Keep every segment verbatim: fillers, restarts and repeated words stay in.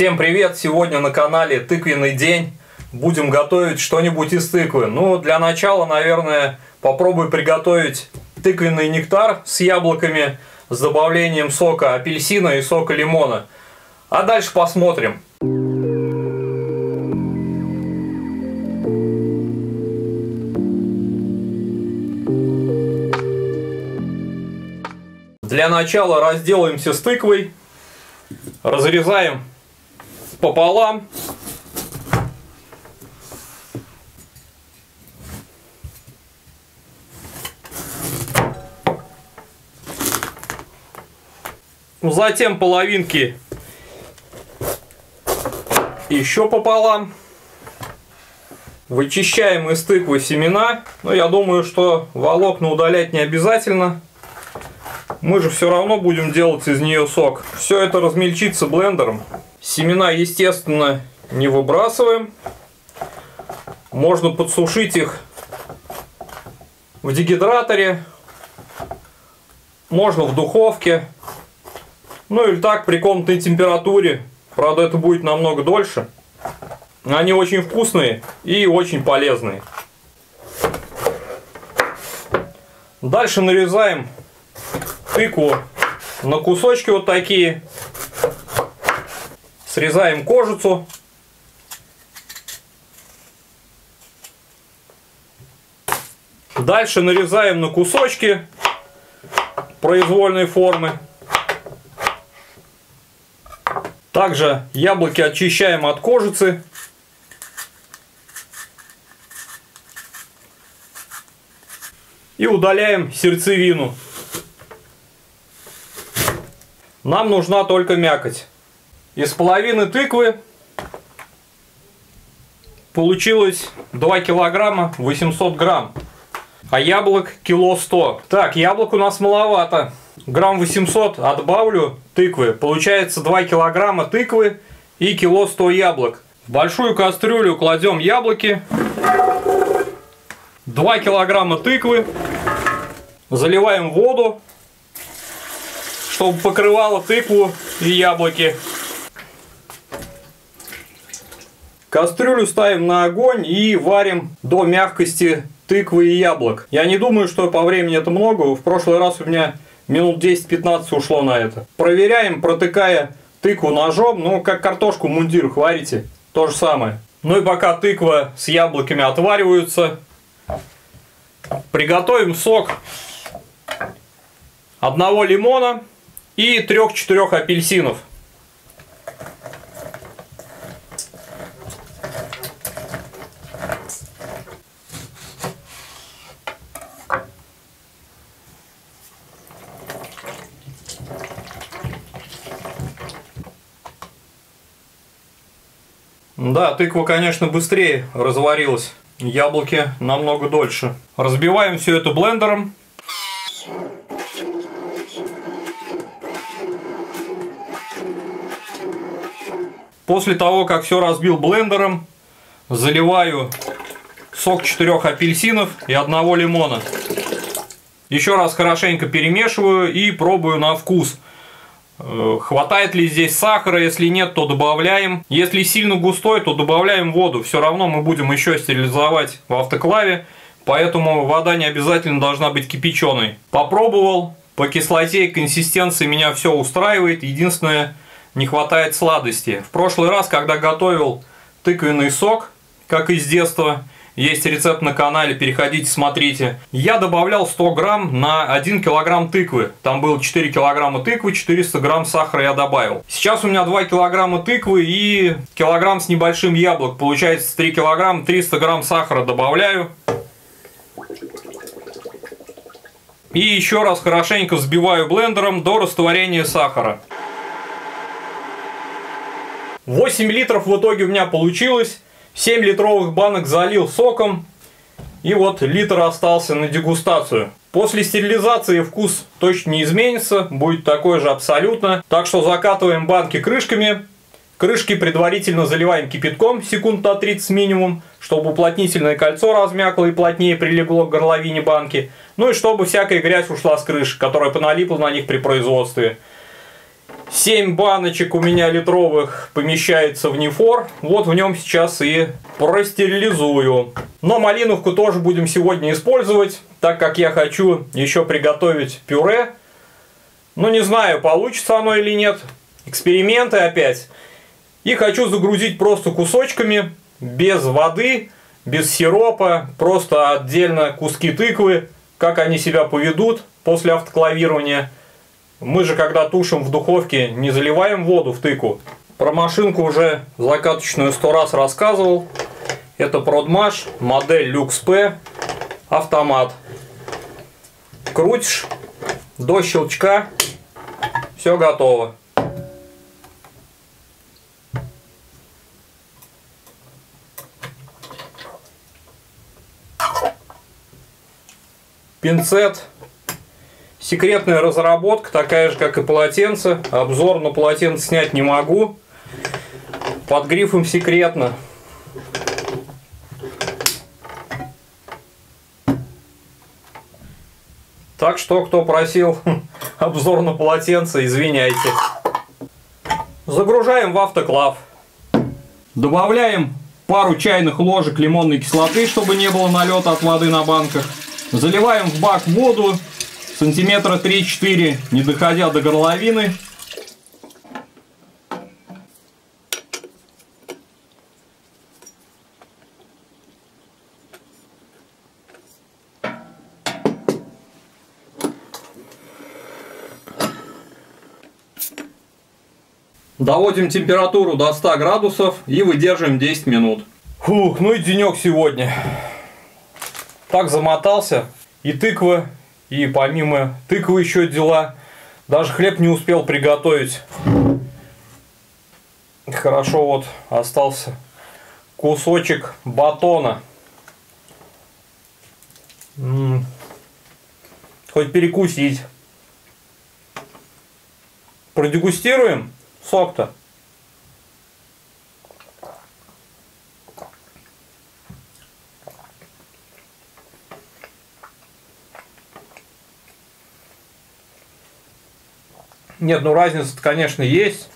Всем привет! Сегодня на канале Тыквенный день. Будем готовить что-нибудь из тыквы. Ну, для начала, наверное, попробую приготовить тыквенный нектар с яблоками, с добавлением сока апельсина и сока лимона. А дальше посмотрим. Для начала разделаемся с тыквой. Разрезаем пополам. Затем половинки еще пополам. Вычищаем из тыквы семена. Но я думаю, что волокна удалять не обязательно. Мы же все равно будем делать из нее сок. Все это размельчится блендером. Семена, естественно, не выбрасываем. Можно подсушить их в дегидраторе. Можно в духовке. Ну или так, при комнатной температуре. Правда, это будет намного дольше. Они очень вкусные и очень полезные. Дальше нарезаем тыкву на кусочки вот такие. Срезаем кожицу. Дальше нарезаем на кусочки произвольной формы. Также яблоки очищаем от кожицы. И удаляем сердцевину. Нам нужна только мякоть. Из половины тыквы получилось два килограмма восемьсот грамм, а яблок кило сто. Так, яблок у нас маловато. Грамм восемьсот отбавлю тыквы. Получается два килограмма тыквы и кило сто яблок. В большую кастрюлю кладем яблоки, два килограмма тыквы, заливаем воду, чтобы покрывало тыкву и яблоки. Кастрюлю ставим на огонь и варим до мягкости тыквы и яблок. Я не думаю, что по времени это много. В прошлый раз у меня минут десять-пятнадцать ушло на это. Проверяем, протыкая тыкву ножом. Ну, как картошку в мундирах варите. То же самое. Ну и пока тыква с яблоками отвариваются, приготовим сок одного лимона и трёх-четырёх апельсинов. Да, тыква, конечно, быстрее разварилась. Яблоки намного дольше. Разбиваем все это блендером. После того, как все разбил блендером, заливаю сок четырёх апельсинов и одного лимона. Еще раз хорошенько перемешиваю и пробую на вкус. Хватает ли здесь сахара? Если нет, то добавляем. Если сильно густой, то добавляем воду. Все равно мы будем еще стерилизовать в автоклаве, поэтому вода не обязательно должна быть кипяченой. Попробовал. По кислоте и консистенции меня все устраивает. Единственное, не хватает сладости. В прошлый раз, когда готовил тыквенный сок, как из детства, есть рецепт на канале, переходите, смотрите, я добавлял сто грамм на один килограмм тыквы. Там было четыре килограмма тыквы, четыреста грамм сахара я добавил. Сейчас у меня два килограмма тыквы и килограмм с небольшим яблок. Получается три килограмма, триста грамм сахара добавляю. И еще раз хорошенько взбиваю блендером до растворения сахара. восемь литров в итоге у меня получилось. семь литровых банок залил соком. И вот литр остался на дегустацию. После стерилизации вкус точно не изменится. Будет такой же абсолютно. Так что закатываем банки крышками. Крышки предварительно заливаем кипятком секунд на тридцать минимум, чтобы уплотнительное кольцо размякло и плотнее прилегло к горловине банки. Ну и чтобы всякая грязь ушла с крышек, которая поналипла на них при производстве. семь баночек у меня литровых помещается в нефор. Вот в нем сейчас и простерилизую. Но малиновку тоже будем сегодня использовать, так как я хочу еще приготовить пюре. Ну, не знаю, получится оно или нет. Эксперименты опять. И хочу загрузить просто кусочками, без воды, без сиропа, просто отдельно куски тыквы, как они себя поведут после автоклавирования. Мы же, когда тушим в духовке, не заливаем воду в тыкву. Про машинку уже закаточную сто раз рассказывал. Это продмаш, модель Lux P, автомат. Крутишь до щелчка, все готово. Пинцет. Секретная разработка, такая же, как и полотенце. Обзор на полотенце снять не могу. Под грифом «Секретно». Так что, кто просил обзор на полотенце, извиняйте. Загружаем в автоклав. Добавляем пару чайных ложек лимонной кислоты, чтобы не было налета от воды на банках. Заливаем в бак воду сантиметра три-четыре, не доходя до горловины. Доводим температуру до ста градусов и выдерживаем десять минут. Фух, ну и денек сегодня. Так замотался, и тыква, и помимо тыквы еще дела. Даже хлеб не успел приготовить. Хорошо, вот остался кусочек батона. М-м-м. Хоть перекусить. Продегустируем сок-то. Нет, ну разница-то, конечно, есть,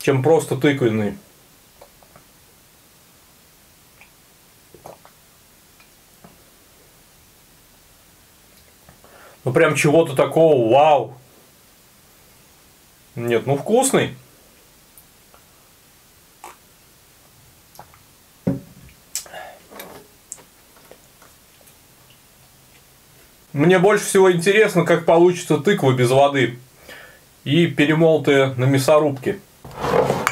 чем просто тыквенный. Ну прям чего-то такого, вау. Нет, ну вкусный. Мне больше всего интересно, как получится тыква без воды и перемолотая на мясорубке.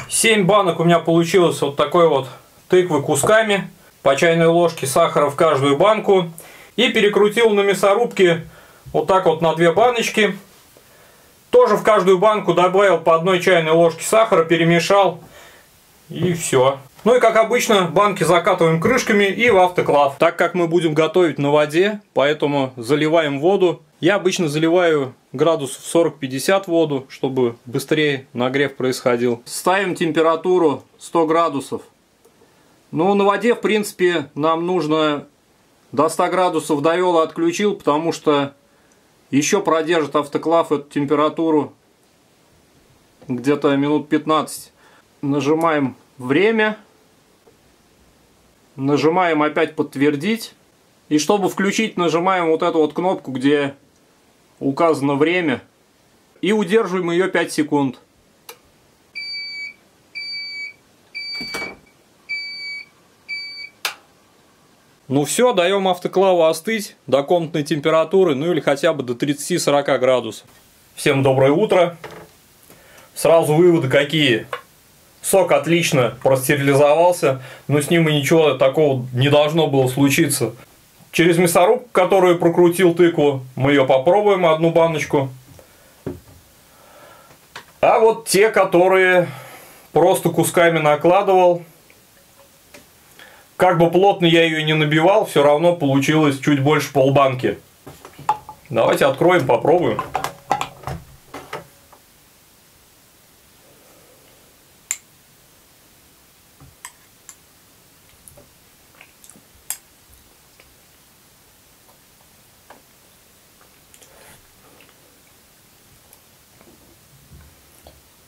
семь банок у меня получилось вот такой вот тыквы кусками. По чайной ложке сахара в каждую банку. И перекрутил на мясорубке вот так вот на две баночки. Тоже в каждую банку добавил по одной чайной ложке сахара, перемешал и все. Ну и как обычно, банки закатываем крышками и в автоклав. Так как мы будем готовить на воде, поэтому заливаем воду. Я обычно заливаю градусов сорок-пятьдесят воду, чтобы быстрее нагрев происходил. Ставим температуру сто градусов. Ну, на воде, в принципе, нам нужно до ста градусов довел и отключил, потому что еще продержит автоклав эту температуру где-то минут пятнадцать. Нажимаем время. Нажимаем опять подтвердить. И чтобы включить, нажимаем вот эту вот кнопку, где указано время. И удерживаем ее пять секунд. Ну все, даем автоклаву остыть до комнатной температуры, ну или хотя бы до тридцати-сорока градусов. Всем доброе утро. Сразу выводы какие. Сок отлично простерилизовался, но с ним и ничего такого не должно было случиться. Через мясорубку, которую прокрутил тыкву, мы ее попробуем, одну баночку. А вот те, которые просто кусками накладывал, как бы плотно я ее не набивал, все равно получилось чуть больше полбанки. Давайте откроем, попробуем.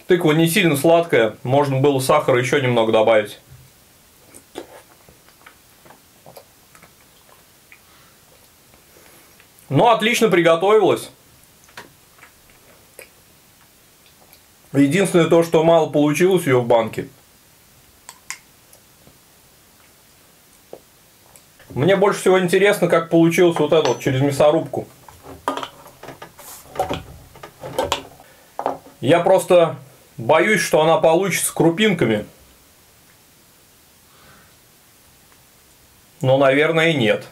Тыква не сильно сладкая, можно было сахара еще немного добавить. Но отлично приготовилась. Единственное то, что мало получилось ее в банке. Мне больше всего интересно, как получилось вот это вот через мясорубку. Я просто боюсь, что она получится крупинками. Но, наверное, и нет.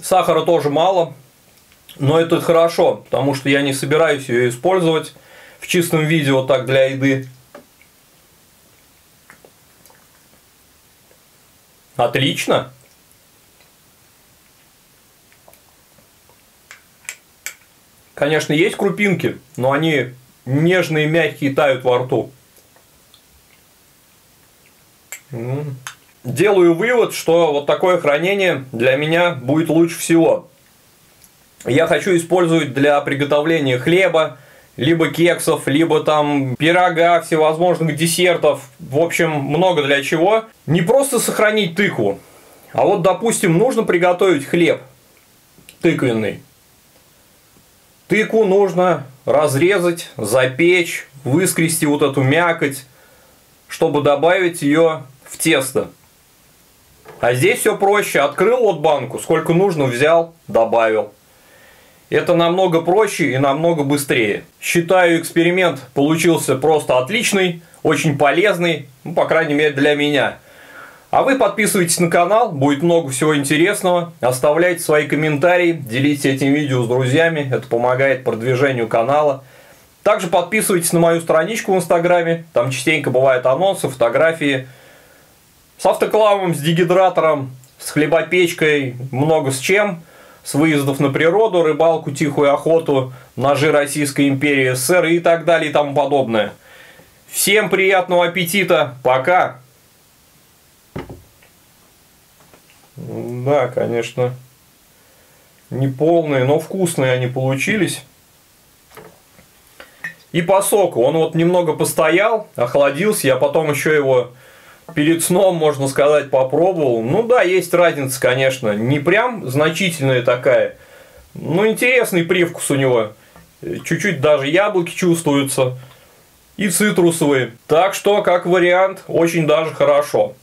Сахара тоже мало, но это хорошо, потому что я не собираюсь ее использовать в чистом виде вот так для еды. Отлично. Конечно, есть крупинки, но они нежные, мягкие, тают во рту. Делаю вывод, что вот такое хранение для меня будет лучше всего. Я хочу использовать для приготовления хлеба, либо кексов, либо там пирога, всевозможных десертов. В общем, много для чего. Не просто сохранить тыкву, а вот, допустим, нужно приготовить хлеб тыквенный. Тыкву нужно разрезать, запечь, выскрести вот эту мякоть, чтобы добавить ее в тесто. А здесь все проще. Открыл вот банку, сколько нужно взял, добавил. Это намного проще и намного быстрее. Считаю, эксперимент получился просто отличный, очень полезный, ну, по крайней мере для меня. А вы подписывайтесь на канал, будет много всего интересного. Оставляйте свои комментарии, делитесь этим видео с друзьями, это помогает продвижению канала. Также подписывайтесь на мою страничку в Инстаграме, там частенько бывают анонсы, фотографии с автоклавом, с дегидратором, с хлебопечкой, много с чем, с выездов на природу, рыбалку, тихую охоту, ножи Российской империи эс эс эс эр и так далее и тому подобное. Всем приятного аппетита, пока! Да, конечно, неполные, но вкусные они получились. И по соку, он вот немного постоял, охладился, я потом еще его... перед сном, можно сказать, попробовал. Ну да, есть разница, конечно. Не прям значительная такая. Но интересный привкус у него. Чуть-чуть даже яблоки чувствуются. И цитрусовые. Так что, как вариант, очень даже хорошо.